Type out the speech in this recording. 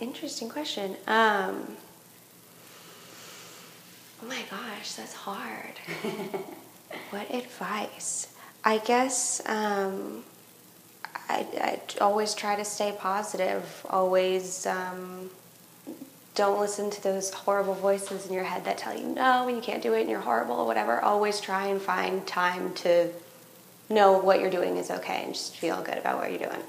Interesting question. Oh my gosh, that's hard. What advice? I guess I always try to stay positive. Always don't listen to those horrible voices in your head that tell you no and you can't do it and you're horrible or whatever. Always try and find time to know what you're doing is okay and just feel good about what you're doing.